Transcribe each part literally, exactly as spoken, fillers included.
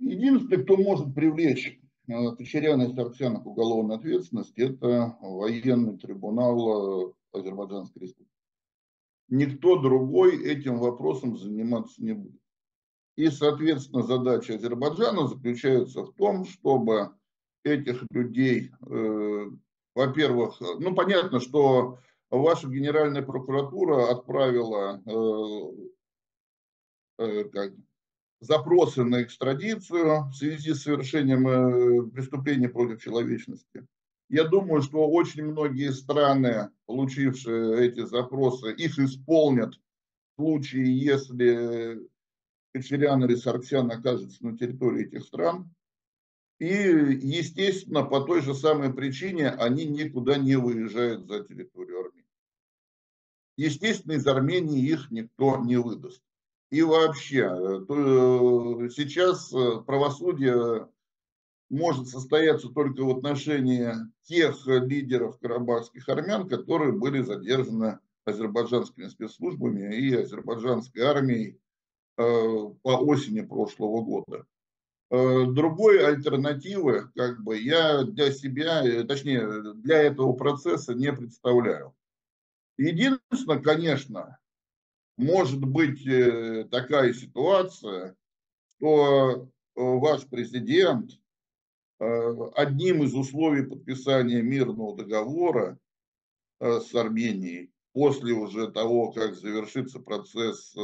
Единственный, кто может привлечь Кочаряна и Саркисяна к уголовной ответственности, это военный трибунал Азербайджанской республики. Никто другой этим вопросом заниматься не будет. И, соответственно, задача Азербайджана заключается в том, чтобы этих людей, э, во-первых, ну понятно, что ваша Генеральная прокуратура отправила э, э, как, запросы на экстрадицию в связи с совершением э, преступлений против человечности. Я думаю, что очень многие страны, получившие эти запросы, их исполнят в случае, если Кочарян или Саркисян окажется на территории этих стран. И, естественно, по той же самой причине они никуда не выезжают за территорию Армении. Естественно, из Армении их никто не выдаст. И вообще, сейчас правосудие может состояться только в отношении тех лидеров карабахских армян, которые были задержаны азербайджанскими спецслужбами и азербайджанской армией по осени прошлого года. Другой альтернативы, как бы, я для себя, точнее, для этого процесса не представляю. Единственное, конечно, может быть такая ситуация, что ваш президент одним из условий подписания мирного договора с Арменией, после уже того, как завершится процесс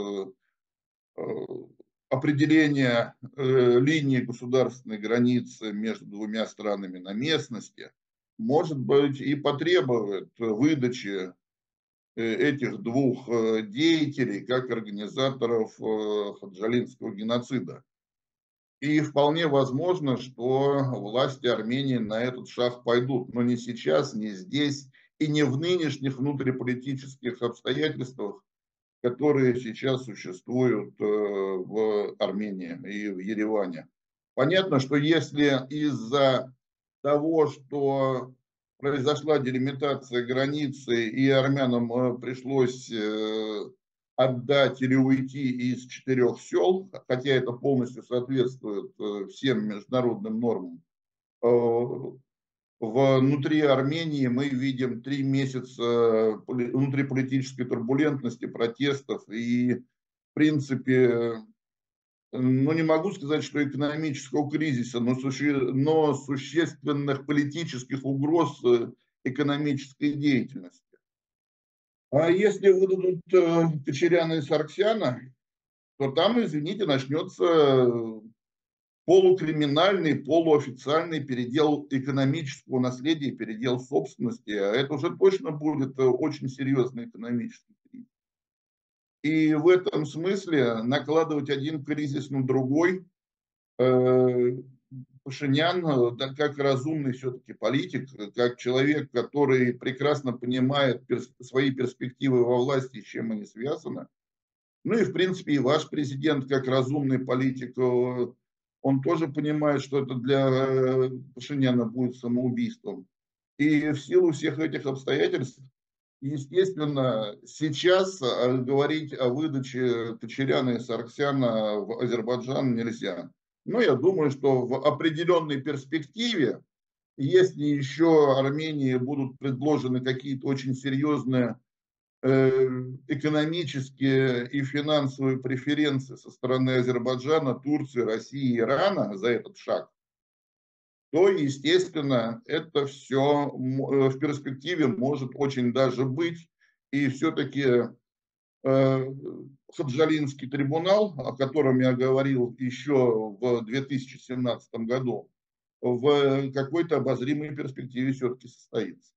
определение э, линии государственной границы между двумя странами на местности, может быть, и потребует выдачи э, этих двух э, деятелей как организаторов э, ходжалинского геноцида. И вполне возможно, что власти Армении на этот шаг пойдут, но не сейчас, не здесь и не в нынешних внутриполитических обстоятельствах, которые сейчас существуют в Армении и в Ереване. Понятно, что если из-за того, что произошла делимитация границы, и армянам пришлось отдать или уйти из четырех сел, хотя это полностью соответствует всем международным нормам, внутри Армении мы видим три месяца внутриполитической турбулентности, протестов и, в принципе, ну не могу сказать, что экономического кризиса, но, суще... но существенных политических угроз экономической деятельности. А если выдадут Кочаряна и Саркисяна, то там, извините, начнется полукриминальный, полуофициальный передел экономического наследия, передел собственности, а это уже точно будет очень серьезный экономический кризис. И в этом смысле накладывать один кризис на другой Пашинян, как разумный все-таки политик, как человек, который прекрасно понимает свои перспективы во власти, с чем они связаны, ну и в принципе и ваш президент, как разумный политик, он тоже понимает, что это для Пашиняна будет самоубийством. И в силу всех этих обстоятельств, естественно, сейчас говорить о выдаче Кочаряна и Саркисяна в Азербайджан нельзя. Но я думаю, что в определенной перспективе, если еще Армении будут предложены какие-то очень серьезные экономические и финансовые преференции со стороны Азербайджана, Турции, России и Ирана за этот шаг, то, естественно, это все в перспективе может очень даже быть. И все-таки э, Ходжалинский трибунал, о котором я говорил еще в две тысячи семнадцатом году, в какой-то обозримой перспективе все-таки состоится.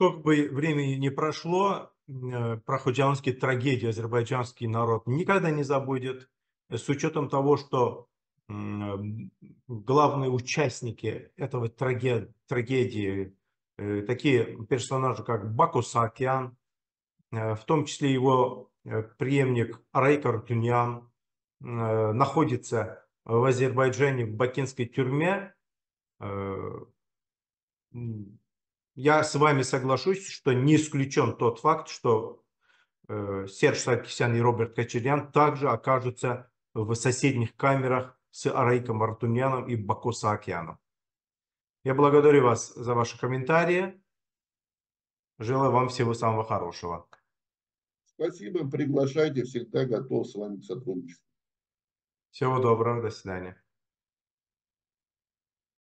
Сколько бы времени не прошло, про ходжалинские трагедии азербайджанский народ никогда не забудет. С учетом того, что главные участники этого трагедии, такие персонажи, как Бако Саакян, в том числе его преемник Араик Арутюнян, находится в Азербайджане в бакинской тюрьме. Я с вами соглашусь, что не исключен тот факт, что э, Серж Саркисян и Роберт Кочарян также окажутся в соседних камерах с Араиком Арутюняном и Бако Саакяном. Я благодарю вас за ваши комментарии. Желаю вам всего самого хорошего. Спасибо. Приглашайте. Всегда готов с вами к сотрудничеству. Всего доброго. До свидания.